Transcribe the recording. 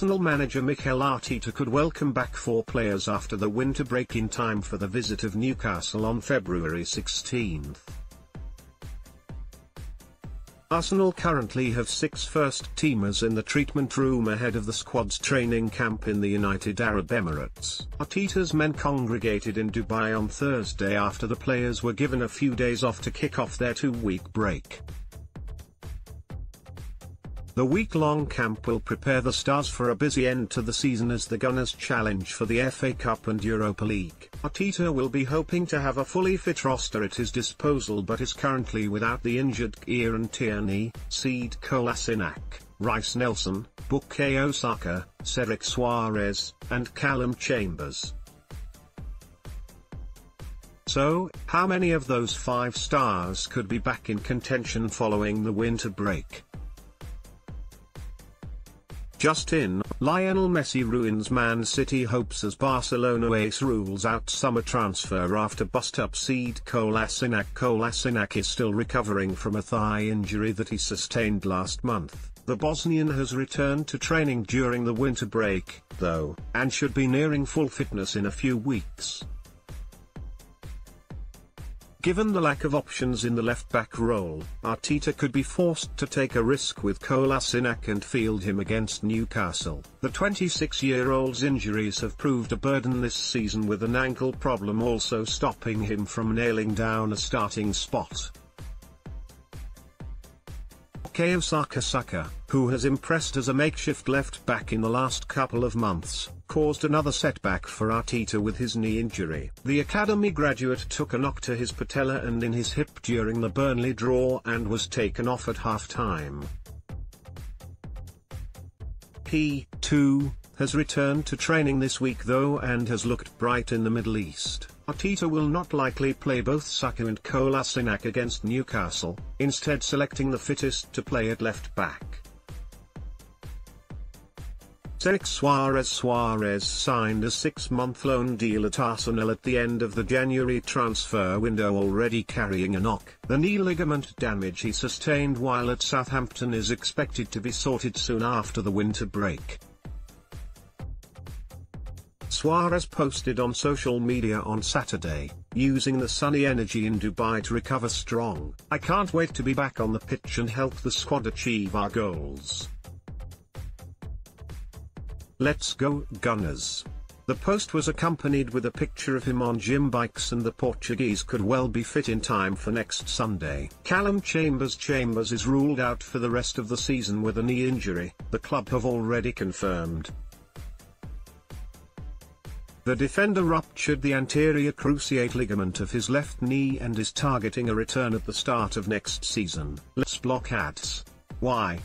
Arsenal manager Mikel Arteta could welcome back four players after the winter break in time for the visit of Newcastle on February 16. Arsenal currently have six first-teamers in the treatment room ahead of the squad's training camp in the United Arab Emirates. Arteta's men congregated in Dubai on Thursday after the players were given a few days off to kick off their two-week break. The week-long camp will prepare the stars for a busy end to the season as the Gunners challenge for the FA Cup and Europa League. Arteta will be hoping to have a fully fit roster at his disposal but is currently without the injured Kieran Tierney, Sead Kolasinac, Reiss Nelson, Bukayo Saka, Cedric Soares, and Callum Chambers. So, how many of those five stars could be back in contention following the winter break? Just in, Lionel Messi ruins Man City hopes as Barcelona ace rules out summer transfer after bust-up Sead Kolasinac. Kolasinac is still recovering from a thigh injury that he sustained last month. The Bosnian has returned to training during the winter break, though, and should be nearing full fitness in a few weeks. Given the lack of options in the left-back role, Arteta could be forced to take a risk with Kolasinac and field him against Newcastle. The 26-year-old's injuries have proved a burden this season, with an ankle problem also stopping him from nailing down a starting spot. Bukayo Saka, who has impressed as a makeshift left-back in the last couple of months, caused another setback for Arteta with his knee injury. The academy graduate took a knock to his patella and in his hip during the Burnley draw and was taken off at half-time. He, too, has returned to training this week though and has looked bright in the Middle East. Arteta will not likely play both Saka and Kolasinac against Newcastle, instead selecting the fittest to play at left-back. Zarek Suarez. Suarez signed a six-month loan deal at Arsenal at the end of the January transfer window, already carrying a knock. The knee ligament damage he sustained while at Southampton is expected to be sorted soon after the winter break. Suarez posted on social media on Saturday, using the sunny energy in Dubai to recover strong. "I can't wait to be back on the pitch and help the squad achieve our goals. Let's go, Gunners." The post was accompanied with a picture of him on gym bikes, and the Portuguese could well be fit in time for next Sunday. Callum Chambers is ruled out for the rest of the season with a knee injury, the club have already confirmed. The defender ruptured the anterior cruciate ligament of his left knee and is targeting a return at the start of next season. Let's block ads. Why?